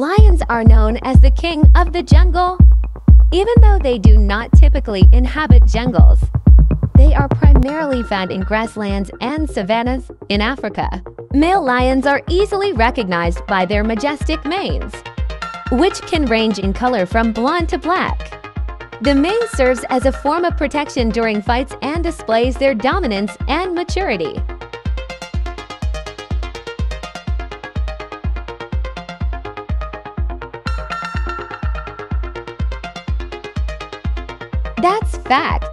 Lions are known as the king of the jungle. Even though they do not typically inhabit jungles, they are primarily found in grasslands and savannas in Africa. Male lions are easily recognized by their majestic manes, which can range in color from blonde to black. The mane serves as a form of protection during fights and displays their dominance and maturity. That's fact.